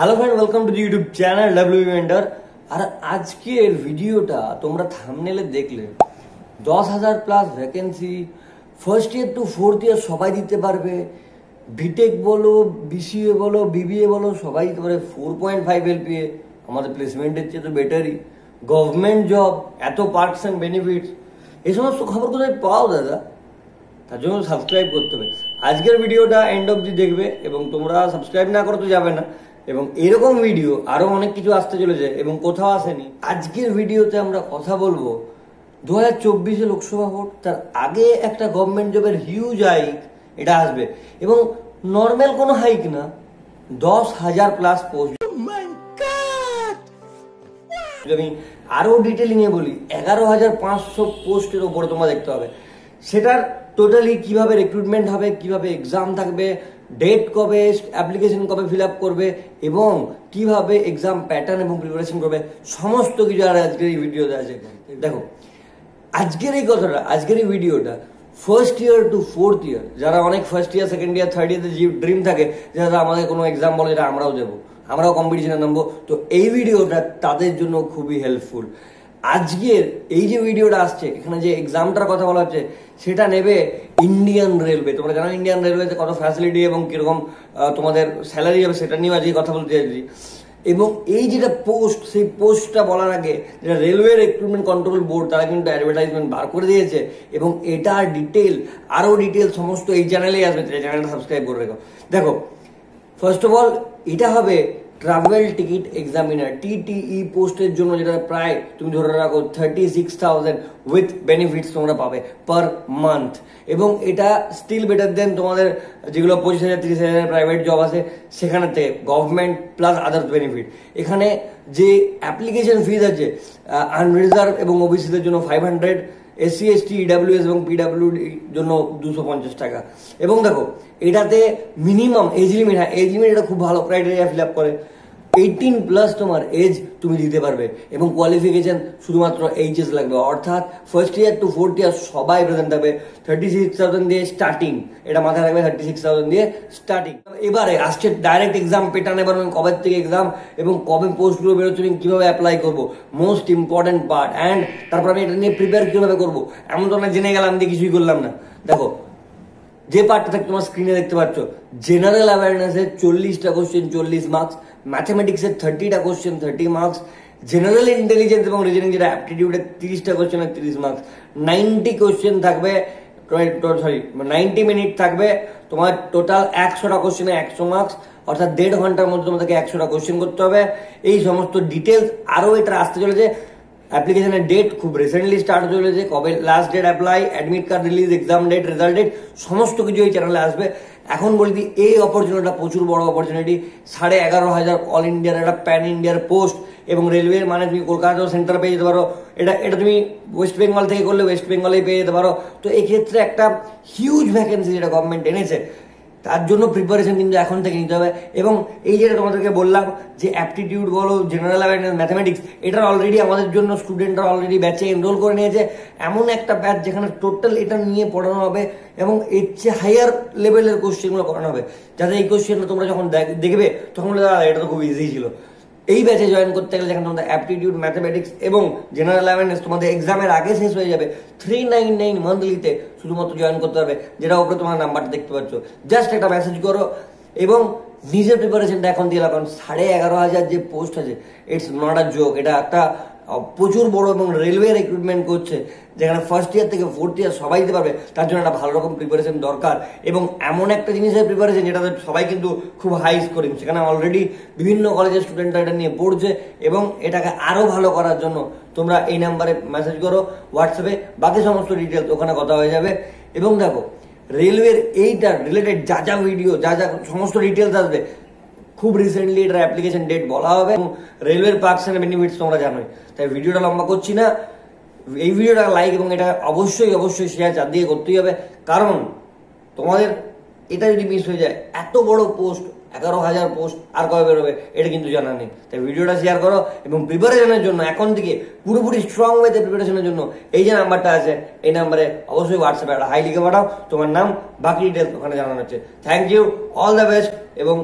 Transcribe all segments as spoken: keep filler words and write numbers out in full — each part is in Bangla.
Hello friend welcome to YouTube channel W vendor. और आज के वीडियोटा तुम्हारा थामनेले देखले दस हज़ार plus vacancy first year to fourth year सबाई दीते पारबे। बीटेक बोलो बीसीए बोलो बीबीए बोलो सबाई दीते पारबे। फोर पॉइंट फाइव एलपीए हमारे प्लेसमेंटेर चेये तो बेटारई। गवर्नमेंट जब एत पार्क्स एंड बेनिफिट्स ए समस्त खबर कोथाय पाओ दादा तार जोन्नो सबसक्राइब करते होबे। आजकेर भिडियोटा एंड अब्दि देखबे एबं तोमरा सबसक्राइब ना करते जाबे ना। এবং এরকম ভিডিও আরো অনেক কিছু আসতে চলেছে এবং কোথাও আসেনি। আজকের ভিডিওতে আমরা কথা বলবো দু হাজার চব্বিশে লোকসভা ভোট, তার আগে একটা গভর্নমেন্ট জবের হিউজ হাইক এটা আসবে এবং নর্মাল কোনো হাইক না, দশ হাজার প্লাস পোস্ট। আমি আরো ডিটেলিংয়ে বলি এগারো হাজার পাঁচশো পোস্টের ওপরে তোমরা দেখতে পাবে। সেটার টোটালি কিভাবে রিক্রুটমেন্ট হবে, কিভাবে এক্সাম থাকবে, डेट कब, एप्लीकेशन कब फिल आप करबे, किभाबे एग्जाम पैटार्न एवं प्रिपारेशन करबे समस्त किछु आजकेर भिडियोते आछे। देखो आजकेर एई कथाटा आजकेर एई भिडियोटा first year to fourth year जारा अनेक first year second year third year जे ड्रीम थाके जे दादा आमादेर कोनो एग्जाम बोले एटा आमराओ देबो, आमराओ कम्पिटिशने नामबो, तो एई भिडियोटा तादेर जोन्नो खुबई हेल्पफुल। আজকের এই যে ভিডিওটা আসছে এখানে যে এক্সামটার কথা বলা হচ্ছে সেটা নেবে ইন্ডিয়ান রেলওয়ে। তোমরা জানো ইন্ডিয়ান রেলওয়েতে কত ফ্যাসিলিটি এবং কিরকম তোমাদের স্যালারি হবে সেটা নিয়ে আজকে কথা বলতে চাইছি। এবং এই যেটা পোস্ট সেই পোস্টটা বলার আগে যেটা রেলওয়ে রিক্রুটমেন্ট কন্ট্রোল বোর্ড তারা কিন্তু অ্যাডভার্টাইজমেন্ট বার করে দিয়েছে এবং এটার ডিটেল আরও ডিটেল সমস্ত এই চ্যানেলেই আসবে। চ্যানেলটা সাবস্ক্রাইব করে রেখো। দেখো ফার্স্ট অফ অল এটা হবে ট্রাভেল টিকিট এক্সামিনার টিটিই পোস্টের জন্য, যেটা প্রায় তুমি ধরে রাখো thirty six thousand with benefits তোমরা পাবে পার মান্থ। এবং এটা স্টিল বেটার দেন তোমাদের যেগুলো পঁচিশ হাজার তিরিশ হাজার প্রাইভেট জব আছে সেখানেতে গভর্নমেন্ট প্লাস আদার্স বেনিফিট। এখানে যে অ্যাপ্লিকেশন ফিজ আছে আনরিজার্ভ এবং ওবিসিদের জন্য five hundred, SC ST EWS এবং পিডাব্লিউর জন্য দুশো পঞ্চাশ টাকা। এবং দেখো এটাতে মিনিমাম এজ লিমিট, হ্যাঁ এজ লিমিট এটা খুব ভালো ক্রাইটেরিয়া ফিল আপ করে। এইটিন প্লাস তোমার এজ তুমি দিতে পারবে এবং কোয়ালিফিকেশন শুধুমাত্র এইচএস লাগবে। অর্থাৎ first year to fourth year সবাই প্রেজেন্ট হবে। থার্টি সিক্স থাউজেন্ড দিয়ে স্টার্টিং, এটা মাথায় রাখবে, থার্টি সিক্স থাউজেন্ড দিয়ে স্টার্টিং। এবারে আসছে ডাইরেক্ট এক্সাম প্যাটার্ন, এবার কবে থেকে এক্সাম এবং কবে পোস্টগুলো বেরোচ্ছে, কীভাবে অ্যাপ্লাই করবো মোস্ট ইম্পর্টেন্ট পার্ট। অ্যান্ড তারপর আমি এটা নিয়ে প্রিপেয়ার কীভাবে করবো, এমন তো না জেনে গেলাম যে কিছুই করলাম না। দেখো যে পার্টটা তোমার স্ক্রিনে দেখতে পাচ্ছ জেনারেল অ্যাওয়ারনেসের চল্লিশটা কোশ্চেন চল্লিশ মার্কস, ম্যাথামেটিক্সের থার্টিটা question thirty marks, general intelligence এবং রিজনিং যেটা অ্যাপটিটিউডের তিরিশটা কোশ্চেনের তিরিশ মার্কস, নাইনটি কোশ্চেন থাকবে, সরি নাইনটি মিনিট থাকবে। তোমার টোটাল একশোটা কোশ্চেনে একশো মার্কস, অর্থাৎ দেড় ঘন্টার মধ্যে তোমাদেরকে একশোটা কোশ্চেন করতে হবে। এই সমস্ত ডিটেলস আরও এটা আসতে চলেছে। অ্যাপ্লিকেশনের ডেট খুব রিসেন্টলি স্টার্ট চলেছে, কবে last date apply, admit card release, exam date, result date সমস্ত কিছু এই চ্যানেলে আসবে। এখন বলে দিই এই অপরচুনিটিটা প্রচুর বড় অপরচুনিটি। সাড়ে এগারো হাজার অল ইন্ডিয়ার একটা প্যান ইন্ডিয়ার পোস্ট এবং রেলওয়ের মানে তুমি কলকাতা সেন্টার পেয়ে যেতে পারো। এটা এটা তুমি ওয়েস্ট বেঙ্গল থেকে করলে ওয়েস্ট বেঙ্গলেই পেয়ে যেতে পারো। তো এক্ষেত্রে একটা হিউজ ভ্যাকেন্সি যেটা গভর্নমেন্ট এনেছে, তার জন্য প্রিপারেশন কিন্তু এখন থেকে নিতে হবে। এবং এই যেটা তোমাদেরকে বললাম যে অ্যাপটিটিউড বলো জেনারেল অ্যাওয়ারনেস ম্যাথামেটিক্স, এটার অলরেডি আমাদের জন্য স্টুডেন্টরা অলরেডি ব্যাচে এনরোল করে নিয়েছে। এমন একটা ব্যাচ যেখানে টোটাল এটা নিয়ে পড়ানো হবে এবং এর চেয়ে হায়ার লেভেলের কোশ্চেনগুলো করানো হবে, যাতে এই কোশ্চেনটা তোমরা যখন দেখবে তখন বলে দাদা এটা তো খুব ইজি ছিল। এই ব্যাচে জয়েন করতে গেলে যেখানে তোমাদের অ্যাপটিটিউড ম্যাথামেটিক্স এবং জেনারেল অ্যাওয়ারনেস তোমাদের এক্সামের আগে শেষ হয়ে যাবে, থ্রি নাইন নাইন মান্থলিতে শুধুমাত্র জয়েন করতে পারবে, যেটা ওপরে তোমার নাম্বারটা দেখতে পাচ্ছ। জাস্ট একটা মেসেজ করো এবং নিজের প্রিপারেশনটা এখন দিয়ে রাখো। সাড়ে এগারো হাজার যে পোস্ট আছে ইটস নট আ জোক, এটা একটা প্রচুর বড় এবং রেলওয়ে রিক্রুটমেন্ট করছে যেখানে ফার্স্ট ইয়ার থেকে ফোর্থ ইয়ার সবাই দিতে পারবে। তার জন্য একটা ভালো রকম প্রিপারেশন দরকার এবং এমন একটা জিনিসের প্রিপারেশন যেটাতে সবাই কিন্তু খুব হাই স্কোরিং। সেখানে অলরেডি বিভিন্ন কলেজের স্টুডেন্টরা এটা নিয়ে পড়ছে এবং এটাকে আরও ভালো করার জন্য তোমরা এই নাম্বারে মেসেজ করো হোয়াটসঅ্যাপে, বাকি সমস্ত ডিটেলস ওখানে কথা হয়ে যাবে। এবং দেখো রেলওয়ের এইটার রিলেটেড যা যা ভিডিও যা যা সমস্ত ডিটেলস আসবে খুব রিসেন্টলি এটার অ্যাপ্লিকেশন ডেট বলা হবে এবং রেলওয়ের পার্কস অ্যান্ড বেনিফিটস তোমরা জানোই। তাই ভিডিওটা লম্বা করছি না, এই ভিডিওটা লাইক এবং এটা অবশ্যই অবশ্যই শেয়ার চার দিয়ে করতেই হবে, কারণ তোমাদের এটা যদি মিস হয়ে যায় এত বড় পোস্ট এগারো হাজার পোস্ট আর কবে বেরোবে এটা কিন্তু জানা নেই। তাই ভিডিওটা শেয়ার করো এবং প্রিপারেশনের জন্য এখন থেকে পুরোপুরি স্ট্রং ওয়েতে প্রিপারেশনের জন্য এই যে নাম্বারটা আছে এই নাম্বারে অবশ্যই হোয়াটসঅ্যাপে একটা হাই লিখে পাঠাও, তোমার নাম বাকি ডিটেলস ওখানে জানানো হচ্ছে। Thank you, all the best এবং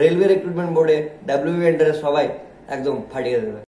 রেলওয়ে রিক্রুটমেন্ট বোর্ডে ডাব্লিউবি এন্ট্রান্স সবাই একদম ফাটিয়ে দেবে।